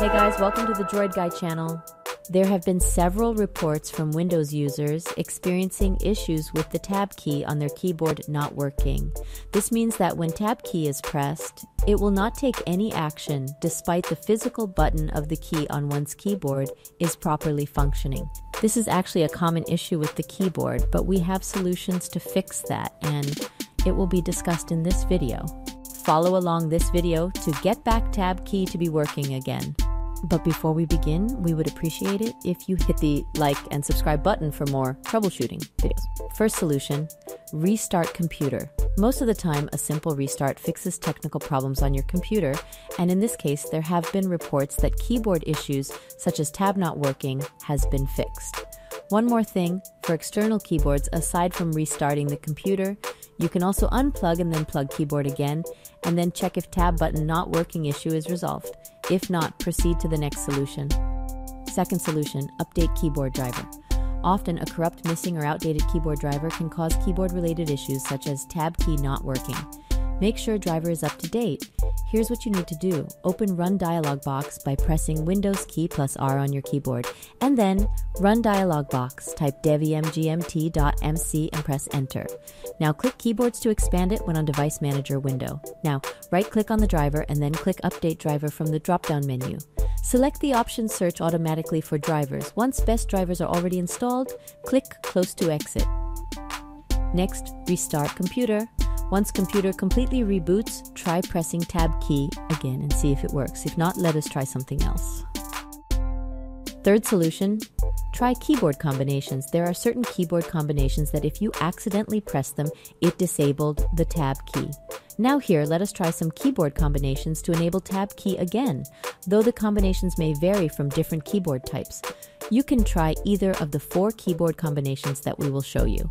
Hey guys, welcome to the Droid Guy channel. There have been several reports from Windows users experiencing issues with the tab key on their keyboard not working. This means that when tab key is pressed, it will not take any action despite the physical button of the key on one's keyboard is properly functioning. This is actually a common issue with the keyboard, but we have solutions to fix that, and it will be discussed in this video. Follow along this video to get back tab key to be working again. But before we begin, we would appreciate it if you hit the like and subscribe button for more troubleshooting videos. First solution, restart computer. Most of the time, a simple restart fixes technical problems on your computer, and in this case, there have been reports that keyboard issues such as tab not working has been fixed. One more thing, for external keyboards, aside from restarting the computer, you can also unplug and then plug keyboard again, and then check if tab button not working issue is resolved. If not, proceed to the next solution. Second solution, update keyboard driver. Often a corrupt, missing, or outdated keyboard driver can cause keyboard-related issues such as tab key not working. Make sure driver is up to date. Here's what you need to do. Open Run Dialog Box by pressing Windows key plus R on your keyboard, and then Run Dialog Box, type devmgmt.msc and press Enter. Now click Keyboards to expand it when on Device Manager window. Now right-click on the driver and then click Update Driver from the drop-down menu. Select the option Search Automatically for Drivers. Once best drivers are already installed, click Close to Exit. Next, restart computer. Once computer completely reboots, try pressing tab key again and see if it works. If not, let us try something else. Third solution, try keyboard combinations. There are certain keyboard combinations that if you accidentally press them, it disabled the tab key. Now here, let us try some keyboard combinations to enable tab key again, though the combinations may vary from different keyboard types. You can try either of the 4 keyboard combinations that we will show you.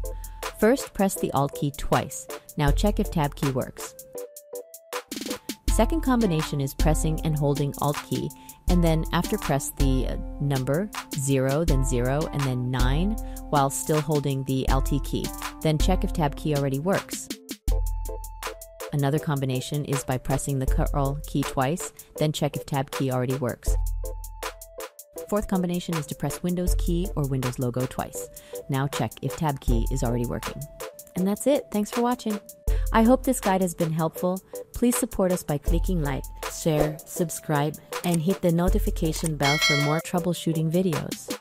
First, press the Alt key twice. Now check if tab key works. Second combination is pressing and holding Alt key, and then after press the number 0, then 0, and then 9, while still holding the Alt key. Then check if tab key already works. Another combination is by pressing the curl key twice, then check if tab key already works. Fourth combination is to press Windows key or Windows logo twice. Now check if tab key is already working. And that's it. Thanks for watching. I hope this guide has been helpful. Please support us by clicking like, share, subscribe, and hit the notification bell for more troubleshooting videos.